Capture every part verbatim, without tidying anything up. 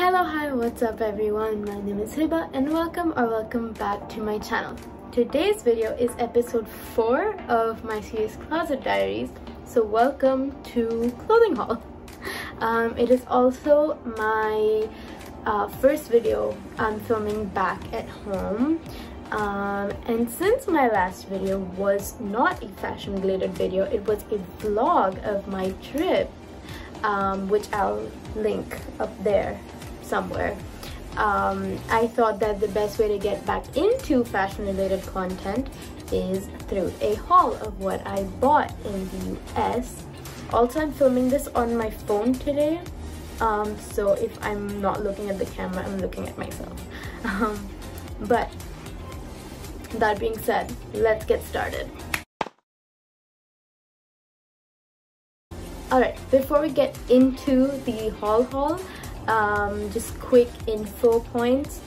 Hello, hi, what's up everyone? My name is Hiba and welcome or welcome back to my channel. Today's video is episode four of my series Closet Diaries, so welcome to clothing haul. Um, it is also my uh, first video I'm filming back at home. Um, and since my last video was not a fashion related video, it was a vlog of my trip, um, which I'll link up there somewhere. um, I thought that the best way to get back into fashion related content is through a haul of what I bought in the U S. Also, I'm filming this on my phone today, um, so if I'm not looking at the camera, I'm looking at myself. Um, but that being said, let's get started. Alright, before we get into the haul haul, um, just quick info points.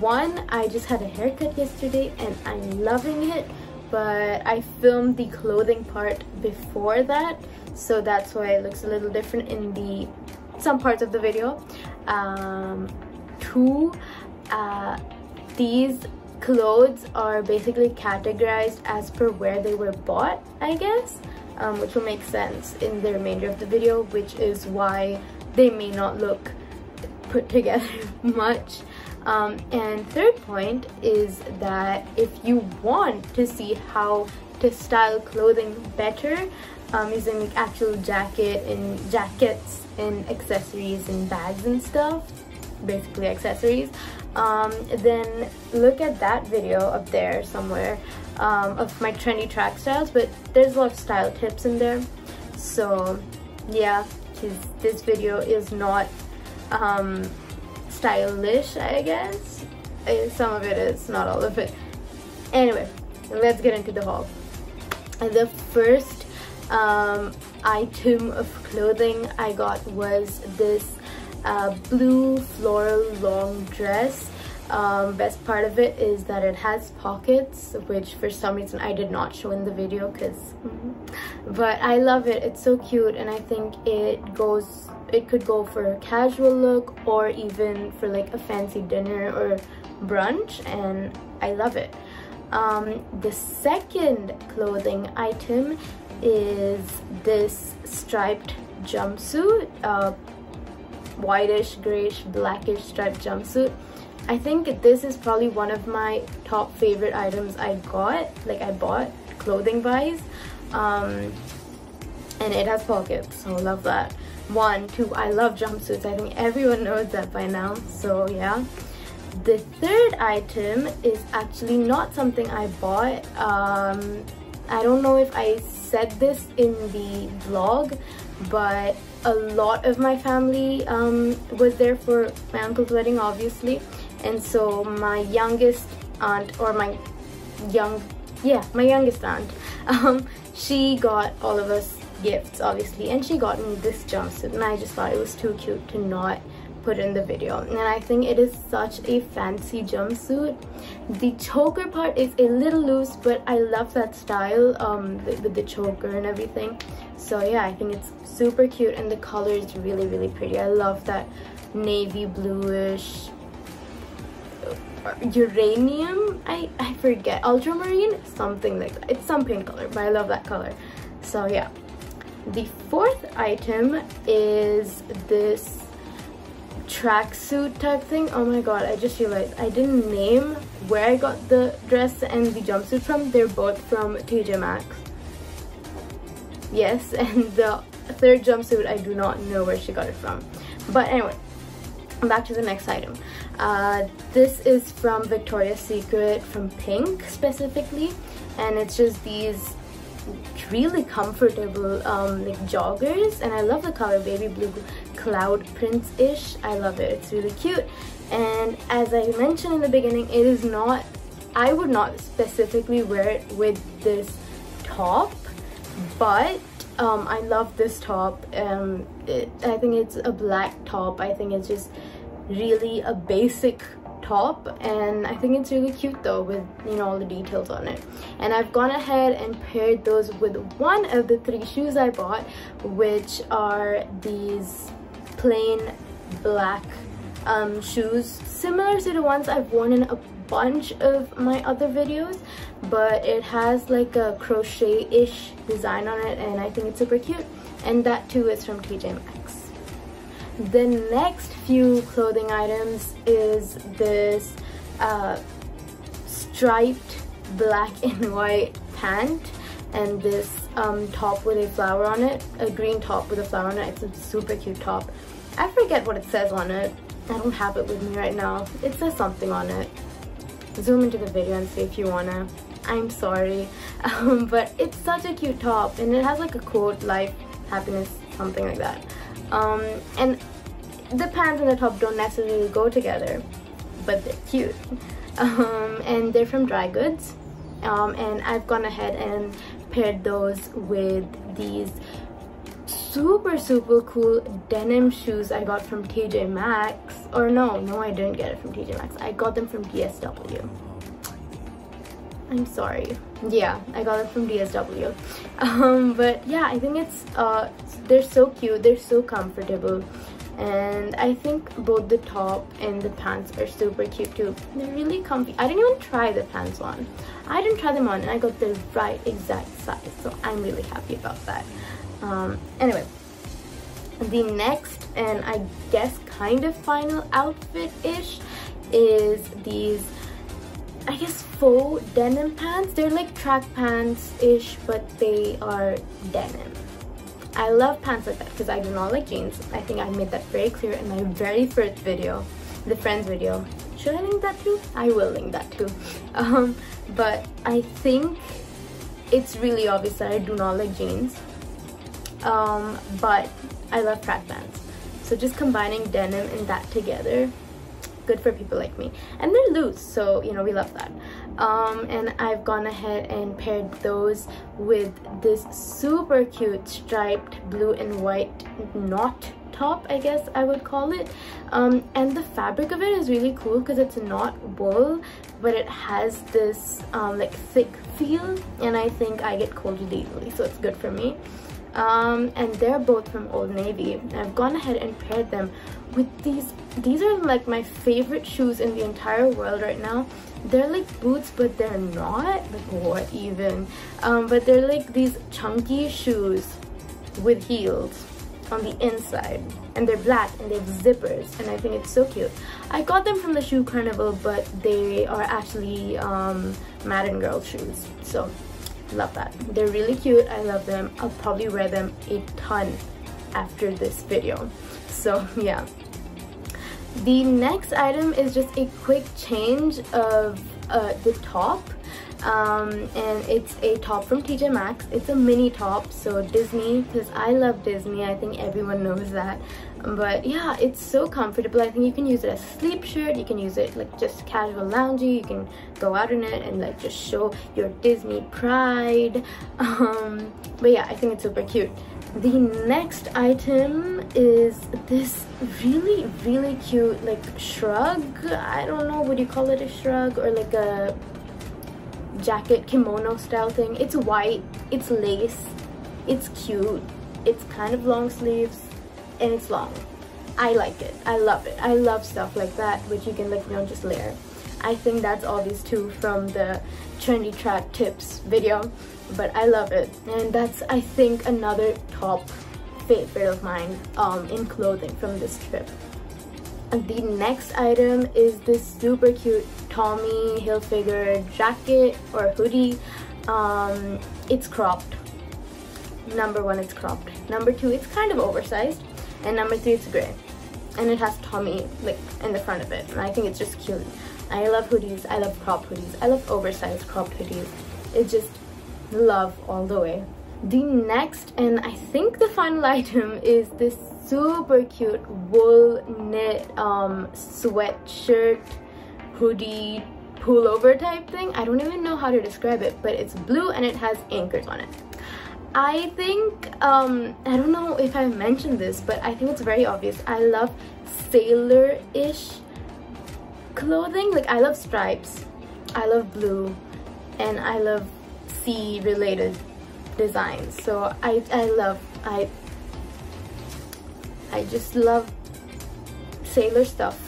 One, I just had a haircut yesterday and I'm loving it, but I filmed the clothing part before that, so that's why it looks a little different in the some parts of the video. Um, two, uh, these clothes are basically categorized as per where they were bought, I guess, um, which will make sense in the remainder of the video, which is why they may not look put together much. Um, and third point is that if you want to see how to style clothing better, um, using actual jacket and jackets and accessories and bags and stuff, basically accessories, um, then look at that video up there somewhere, um, of my trendy track styles, but there's a lot of style tips in there. So yeah, this video is not um, stylish, I guess. Some of it is, not all of it. Anyway, let's get into the haul. The first um, item of clothing I got was this Uh, blue floral long dress. Um, best part of it is that it has pockets, which for some reason I did not show in the video because mm-hmm. But I love it. It's so cute and I think it goes it could go for a casual look or even for like a fancy dinner or brunch, and I love it. Um, the second clothing item is this striped jumpsuit, uh, whitish, grayish, blackish striped jumpsuit. I think this is probably one of my top favorite items I got, like I bought clothing wise, um, and it has pockets, so love that. One, two, I love jumpsuits. I think everyone knows that by now, so yeah. The third item is actually not something I bought. Um, I don't know if I said this in the vlog, but a lot of my family um, was there for my uncle's wedding, obviously, and so my youngest aunt, or my young, yeah, my youngest aunt, um, she got all of us gifts, obviously, and she got me this jumpsuit, and I just thought it was too cute to not put in the video, and I think it is such a fancy jumpsuit. The choker part is a little loose, but I love that style, um, with the choker and everything. So yeah, I think it's super cute and the color is really, really pretty. I love that navy bluish uranium, I, I forget, ultramarine, something like that. It's some pink color, but I love that color. So yeah. The fourth item is this tracksuit type thing. Oh my god, I just realized I didn't name where I got the dress and the jumpsuit from. They're both from T J Maxx. Yes, and the third jumpsuit, I do not know where she got it from. But anyway, back to the next item. Uh, this is from Victoria's Secret, from Pink specifically, and it's just these really comfortable um, like joggers, and I love the color baby blue cloud prints-ish. I love it. It's really cute, and as I mentioned in the beginning, it is not, I would not specifically wear it with this top, but um, I love this top. Um, it, I think it's a black top. I think it's just really a basic top, and I think it's really cute though, with, you know, all the details on it. And I've gone ahead and paired those with one of the three shoes I bought, which are these plain black um, shoes similar to the ones I've worn in a bunch of my other videos, but it has like a crochet-ish design on it, and I think it's super cute, and that too is from T J Maxx. The next few clothing items is this uh, striped black and white pant and this um, top with a flower on it, a green top with a flower on it. It's a super cute top. I forget what it says on it. I don't have it with me right now. It says something on it. Zoom into the video and see if you wanna. I'm sorry, um, but it's such a cute top, and it has like a quote, life, happiness, something like that. Um, and the pants and the top don't necessarily go together, but they're cute. Um, and they're from Dry Goods, um, and I've gone ahead and paired those with these super super cool denim shoes I got from T J Maxx. Or no, no I didn't get it from T J Maxx. I got them from D S W. I'm sorry. Yeah, I got them from D S W. Um, but yeah, I think it's, uh, they're so cute, they're so comfortable. And I think both the top and the pants are super cute too. They're really comfy. I didn't even try the pants on. I didn't try them on, and I got the right exact size. So I'm really happy about that. Um, anyway, the next and I guess kind of final outfit-ish is these, I guess, faux denim pants. They're like track pants-ish, but they are denim. I love pants like that because I do not like jeans. I think I made that very clear in my very first video, the Friends video. Should I link that too? I will link that too. Um, but I think it's really obvious that I do not like jeans, um, but I love track pants. So just combining denim and that together, good for people like me. And they're loose, so you know, we love that. Um, and I've gone ahead and paired those with this super cute striped blue and white knot top, I guess I would call it. Um, and the fabric of it is really cool because it's not wool, but it has this um, like thick feel, and I think I get cold easily, so it's good for me. Um, and they're both from Old Navy. I've gone ahead and paired them with these. These are like my favorite shoes in the entire world right now. They're like boots, but they're not. Like what even? Um, but they're like these chunky shoes with heels on the inside. And they're black and they have zippers. And I think it's so cute. I got them from the Shoe Carnival, but they are actually um, Madden Girl shoes. So. Love that. They're really cute. I love them. I'll probably wear them a ton after this video. So yeah. The next item is just a quick change of uh, the top. Um, and it's a top from T J Maxx. It's a mini top. So Disney, because I love Disney. I think everyone knows that. But yeah, it's so comfortable. I think you can use it as a sleep shirt. You can use it like just casual loungy. You can go out in it and like just show your Disney pride. Um, but yeah, I think it's super cute. The next item is this really, really cute like shrug. I don't know, would you call it a shrug or like a jacket kimono style thing? It's white, it's lace, it's cute, it's kind of long sleeves, and it's long. I like it. I love it. I love stuff like that, which you can like, you know, just layer. I think that's obvious too from the trendy trap tips video, but I love it. And that's, I think, another top favorite of mine um, in clothing from this trip. And the next item is this super cute Tommy Hilfiger jacket or hoodie. Um, it's cropped. Number one, it's cropped. Number two, it's kind of oversized. And number three, it's gray. And it has Tommy like in the front of it. And I think it's just cute. I love hoodies. I love cropped hoodies. I love oversized cropped hoodies. It's just love all the way. The next and I think the final item is this super cute wool knit um, sweatshirt, hoodie, pullover type thing. I don't even know how to describe it, but it's blue and it has anchors on it. I think, um, I don't know if I mentioned this, but I think it's very obvious. I love sailor-ish clothing. Like, I love stripes, I love blue, and I love sea-related designs. So I, I love, I, I just love sailor stuff.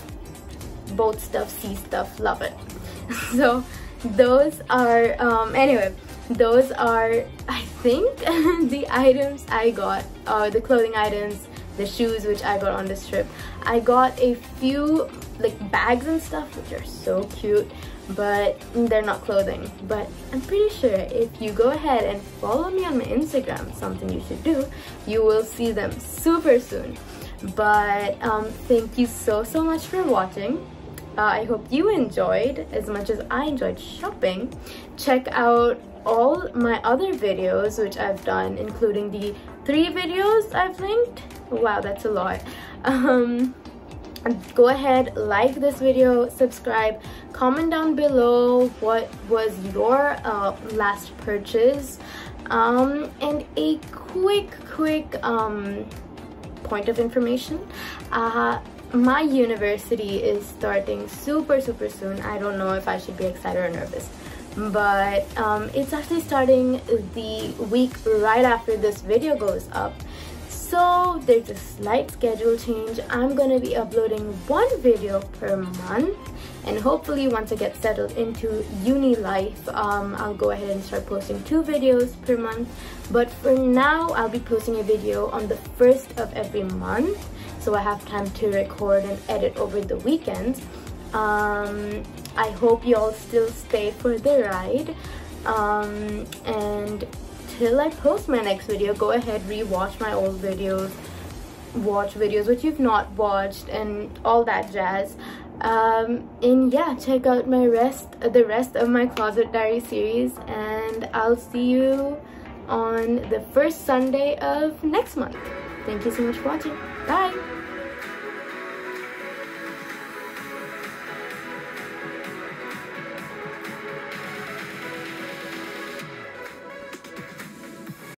both stuff, see stuff, love it. So those are um anyway those are I think the items I got, uh the clothing items, the shoes which I got on this trip. I got a few like bags and stuff which are so cute, but they're not clothing. But I'm pretty sure if you go ahead and follow me on my Instagram, something you should do, you will see them super soon. But um thank you so so much for watching. uh, I hope you enjoyed as much as I enjoyed shopping. Check out all my other videos which I've done, including the three videos I've linked. Wow, that's a lot. Um go ahead, like this video, subscribe, comment down below what was your uh, last purchase, um and a quick quick um point of information. Uh my university is starting super super soon. I don't know if I should be excited or nervous, but um it's actually starting the week right after this video goes up. So there's a slight schedule change. I'm gonna be uploading one video per month, and hopefully once I get settled into uni life, um, I'll go ahead and start posting two videos per month. But for now, I'll be posting a video on the first of every month, so I have time to record and edit over the weekends. Um, I hope you all still stay for the ride, um, and till I post my next video, go ahead, re-watch my old videos, watch videos which you've not watched, and all that jazz. Um, and yeah, check out my rest, the rest of my Closet Diary series, and I'll see you on the first Sunday of next month. Thank you so much for watching. Bye!